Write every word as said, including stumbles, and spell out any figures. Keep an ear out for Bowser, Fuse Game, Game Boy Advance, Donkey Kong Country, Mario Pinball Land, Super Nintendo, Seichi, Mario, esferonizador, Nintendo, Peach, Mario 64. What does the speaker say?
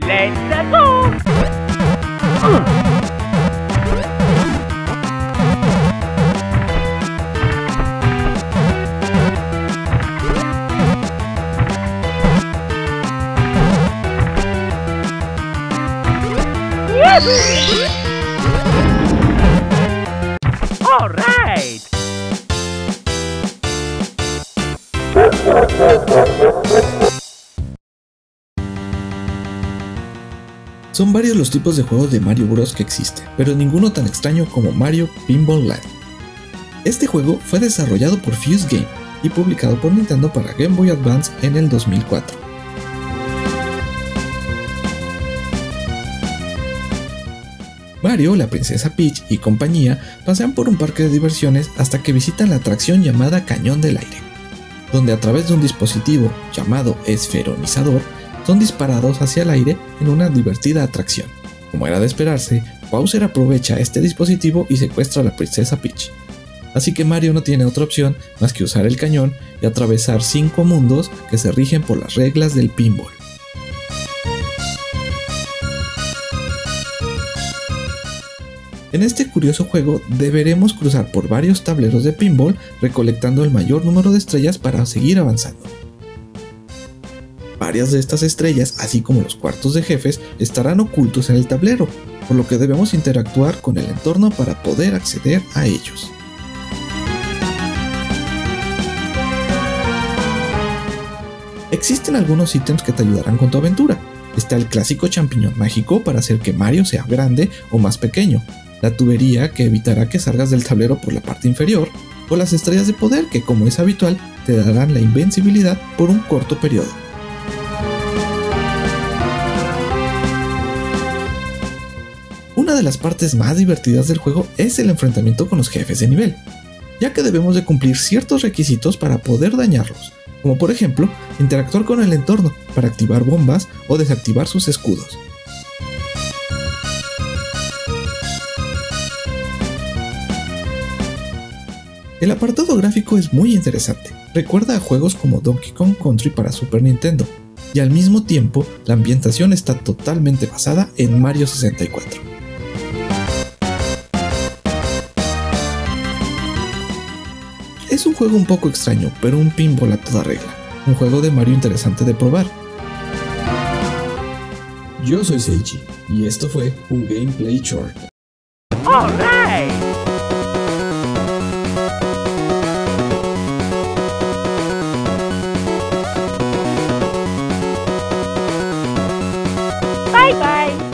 ¡Let's go! All right. Son varios los tipos de juegos de Mario Bros que existen, pero ninguno tan extraño como Mario Pinball Land. Este juego fue desarrollado por Fuse Game y publicado por Nintendo para Game Boy Advance en el dos mil cuatro. Mario, la princesa Peach y compañía pasean por un parque de diversiones hasta que visitan la atracción llamada Cañón del Aire, donde a través de un dispositivo llamado esferonizador son disparados hacia el aire en una divertida atracción. Como era de esperarse, Bowser aprovecha este dispositivo y secuestra a la princesa Peach. Así que Mario no tiene otra opción más que usar el cañón y atravesar cinco mundos que se rigen por las reglas del pinball. En este curioso juego deberemos cruzar por varios tableros de pinball recolectando el mayor número de estrellas para seguir avanzando. Varias de estas estrellas, así como los cuartos de jefes, estarán ocultos en el tablero, por lo que debemos interactuar con el entorno para poder acceder a ellos. Existen algunos ítems que te ayudarán con tu aventura. Está el clásico champiñón mágico para hacer que Mario sea grande o más pequeño, la tubería que evitará que salgas del tablero por la parte inferior, o las estrellas de poder que, como es habitual, te darán la invencibilidad por un corto periodo. Una de las partes más divertidas del juego es el enfrentamiento con los jefes de nivel, ya que debemos de cumplir ciertos requisitos para poder dañarlos, como por ejemplo, interactuar con el entorno para activar bombas o desactivar sus escudos. El apartado gráfico es muy interesante, recuerda a juegos como Donkey Kong Country para Super Nintendo, y al mismo tiempo la ambientación está totalmente basada en Mario sesenta y cuatro. Es un juego un poco extraño, pero un pinball a toda regla, un juego de Mario interesante de probar. Yo soy Seichi, y esto fue un Gameplay Short. All right. Bye bye!